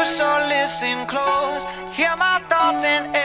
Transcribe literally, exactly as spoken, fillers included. you, so listen close. Hear my thoughts and